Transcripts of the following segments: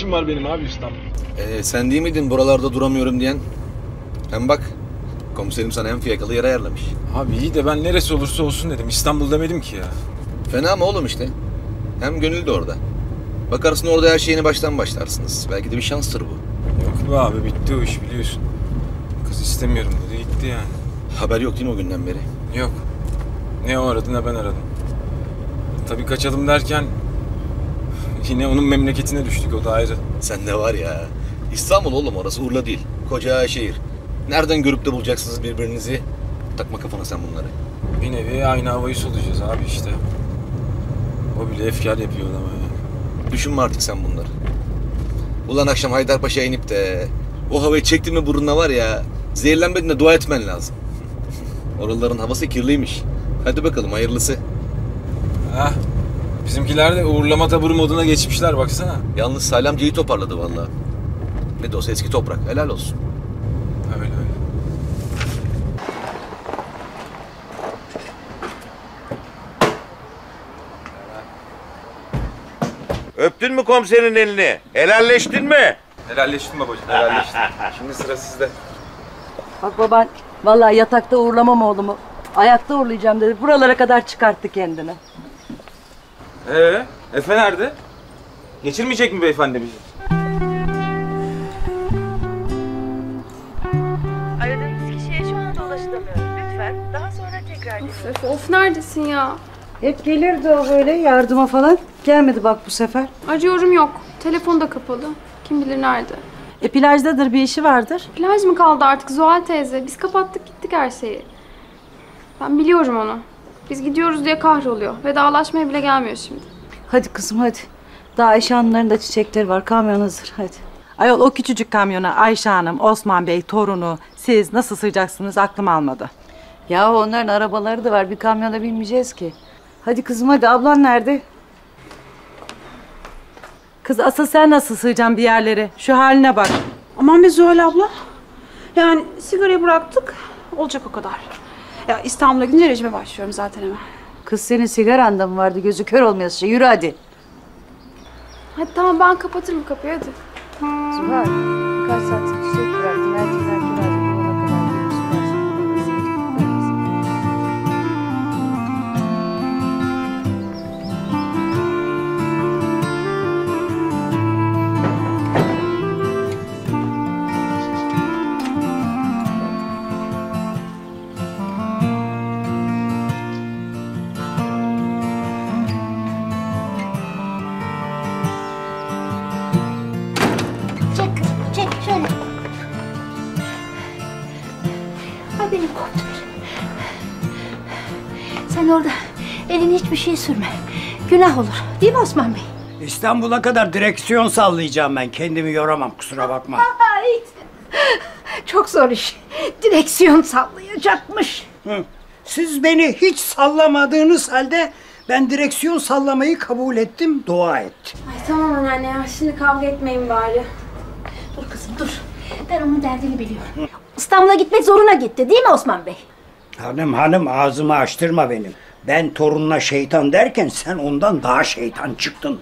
işim var benim abi İstanbul'da. Sen değil miydin buralarda duramıyorum diyen? Hem bak, komiserim sana en fiyakalı yer ayarlamış. Abi iyi de ben neresi olursa olsun dedim, İstanbul demedim ki ya. Fena mı oğlum işte? Hem gönül de orada. Bakarsın orada her şeyini baştan başlarsınız. Belki de bir şanstır bu. Yok be abi, bitti o iş biliyorsun. Kız istemiyorum dedi, gitti yani. Haber yok değil mi o günden beri? Yok. Ne o aradı ne ben aradım. Tabii kaçalım derken yine onun memleketine düştük, o da ayrı. Sen de var ya. İstanbul oğlum orası, Urla değil. Koca şehir. Nereden görüp de bulacaksınız birbirinizi? Takma kafana sen bunları. Bir nevi aynı havayı solacağız abi işte. O bile efkar yapıyor adama yani. Düşünme artık sen bunları. Ulan akşam Haydarpaşa'ya inip de o havayı çektin mi burnuna var ya, zehirlenmediğine dua etmen lazım. Oraların havası kirliymiş. Hadi bakalım hayırlısı. Hah. Bizimkiler de uğurlama taburu moduna geçmişler baksana. Yalnız Salamcı'yı toparladı vallahi. Ne de olsa eski toprak. Helal olsun. Öyle öyle. Öptün mü komiserin elini? Helalleştin mi? Helalleştim babacığım, helalleştim. Şimdi sıra sizde. Bak baban, vallahi yatakta uğurlamam oğlumu. Ayakta uğurlayacağım dedi. Buralara kadar çıkarttı kendini. Efe nerede? Geçirmeyecek mi beyefendi bizi? Aradığınız kişiye şu anda ulaşılamıyor. Lütfen daha sonra tekrar gelin. Of neredesin ya? Hep gelirdi o böyle yardıma falan. Gelmedi bak bu sefer. Acıyorum yok. Telefon da kapalı. Kim bilir nerede? Plajdadır, bir işi vardır. Plaj mı kaldı artık Zuhal teyze? Biz kapattık gittik her şeyi. Ben biliyorum onu. Biz gidiyoruz diye kahroluyor. Vedalaşmaya bile gelmiyor şimdi. Hadi kızım hadi. Daha Ayşe Hanımların da çiçekleri var. Kamyon hazır hadi. Ayol o küçücük kamyona Ayşe Hanım, Osman Bey, torunu, siz nasıl sığacaksınız aklım almadı. Ya onların arabaları da var. Bir kamyona binmeyeceğiz ki. Hadi kızım hadi. Ablan nerede? Kız asıl sen nasıl sığacaksın bir yerlere? Şu haline bak. Aman be Zuhal abla. Yani sigarayı bıraktık. Olacak o kadar. Ya İstanbul'a gidince rejime başlıyorum zaten hemen. Kız senin sigaranda mı vardı? Gözü kör olmayası şey. Yürü hadi. Hadi tamam ben kapatırım kapıyı hadi. Zuhal birkaç saat çiçek bıraktım. Herkes hiçbir şey sürme. Günah olur. Değil mi Osman Bey? İstanbul'a kadar direksiyon sallayacağım ben. Kendimi yoramam. Kusura bakma. Çok zor iş. Direksiyon sallayacakmış. Hı. Siz beni hiç sallamadığınız halde ben direksiyon sallamayı kabul ettim. Dua et. Ay tamam anneanne ya. Şimdi kavga etmeyin bari. Dur kızım dur. Ben onun derdini biliyorum. İstanbul'a gitmek zoruna gitti. Değil mi Osman Bey? Hanım ağzımı açtırma benim. Ben torununa şeytan derken sen ondan daha şeytan çıktın.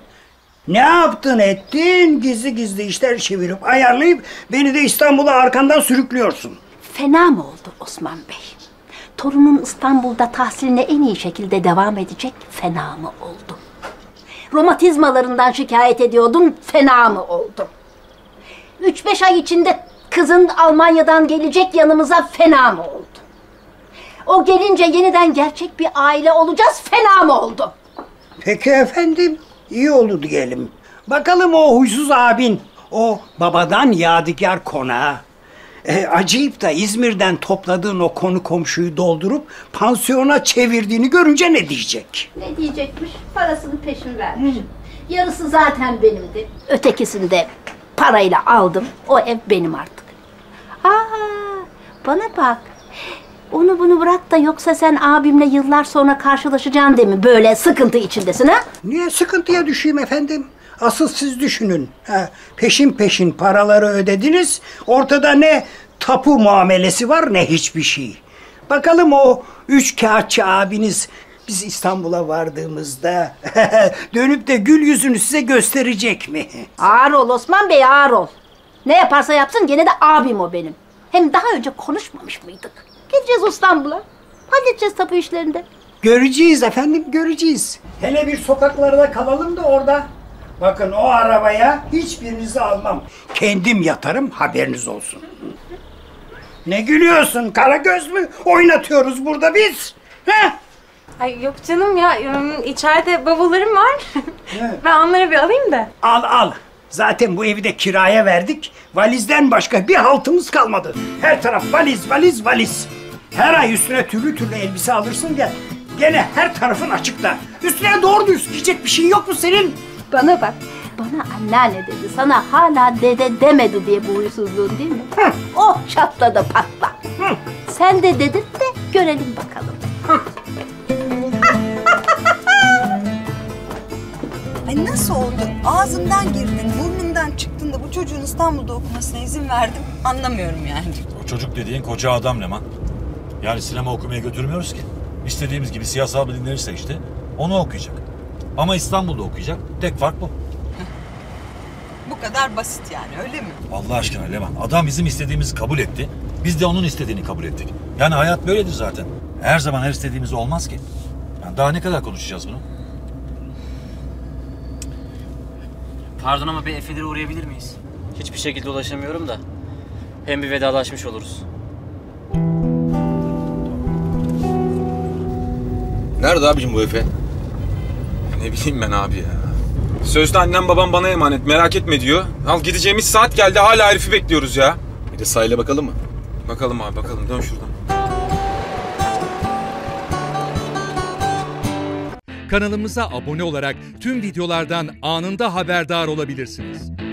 Ne yaptın ettin? Gizli gizli işler çevirip ayarlayıp beni de İstanbul'a arkandan sürüklüyorsun. Fena mı oldu Osman Bey? Torunun İstanbul'da tahsiline en iyi şekilde devam edecek, fena mı oldu? Romatizmalarından şikayet ediyordun, fena mı oldu? 3-5 ay içinde kızın Almanya'dan gelecek yanımıza, fena mı oldu? O gelince yeniden gerçek bir aile olacağız, fena mı oldu? Peki efendim, iyi oldu diyelim. Bakalım o huysuz abin, o babadan yadigar konağı. Acayip da İzmir'den topladığın o konu komşuyu doldurup pansiyona çevirdiğini görünce ne diyecek? Ne diyecekmiş? Parasını peşin vermiş. Yarısı zaten benimdi. Ötekisini de parayla aldım. O ev benim artık. Aa, bana bak. Onu bunu bırak da yoksa sen abimle yıllar sonra karşılaşacaksın değil mi? Böyle sıkıntı içindesin ha? Niye sıkıntıya düşeyim efendim? Asıl siz düşünün. Ha, peşin paraları ödediniz. Ortada ne tapu muamelesi var ne hiçbir şey. Bakalım o üç kağıtçı abiniz biz İstanbul'a vardığımızda dönüp de gül yüzünü size gösterecek mi? Ağır ol Osman Bey, ağır ol. Ne yaparsa yapsın gene de abim o benim. Hem daha önce konuşmamış mıydık? Gideceğiz İstanbul'a. Halledeceğiz tapu işlerinde. Göreceğiz efendim, göreceğiz. Hele bir sokaklarda kalalım da orada. Bakın o arabaya hiçbirinizi almam. Kendim yatarım, haberiniz olsun. Ne gülüyorsun? Karagöz mü oynatıyoruz burada biz? He? Ay yok canım ya, içeride bavullarım var. Ben onları bir alayım da. Al al. Zaten bu evi de kiraya verdik. Valizden başka bir haltımız kalmadı. Her taraf valiz, valiz, valiz. Her ay üstüne türlü türlü elbise alırsın ya. Gene her tarafın açıkta. Üstüne doğru düz giyecek bir şey yok mu senin? Bana bak. Bana anneanne dedi, sana hala dede demedi diye bu huysuzluğun değil mi? Hı. Oh çatladı patla. Hı. Sen de dedin de görelim bakalım. Hı. Ay nasıl oldu? Ağzından girdin, burnundan çıktın da bu çocuğun İstanbul'da okumasına izin verdim. Anlamıyorum yani. O çocuk dediğin koca adam Leman. Yani sinema okumaya götürmüyoruz ki. İstediğimiz gibi siyasal bilimleri seçti, onu okuyacak. Ama İstanbul'da okuyacak, tek fark bu. Bu kadar basit yani, öyle mi? Allah aşkına Leman, adam bizim istediğimizi kabul etti. Biz de onun istediğini kabul ettik. Yani hayat böyledir zaten. Her zaman her istediğimiz olmaz ki. Yani daha ne kadar konuşacağız bunu? Pardon ama bir Efe'lere uğrayabilir miyiz? Hiçbir şekilde ulaşamıyorum da. Hem bir vedalaşmış oluruz. Nerede abicim bu Efe? Ne bileyim ben abi ya. Sözde annem babam bana emanet, merak etme diyor. Al gideceğimiz saat geldi, hala herifi bekliyoruz ya. Bir de sahile bakalım mı? Bakalım abi bakalım, dön şuradan. Kanalımıza abone olarak tüm videolardan anında haberdar olabilirsiniz.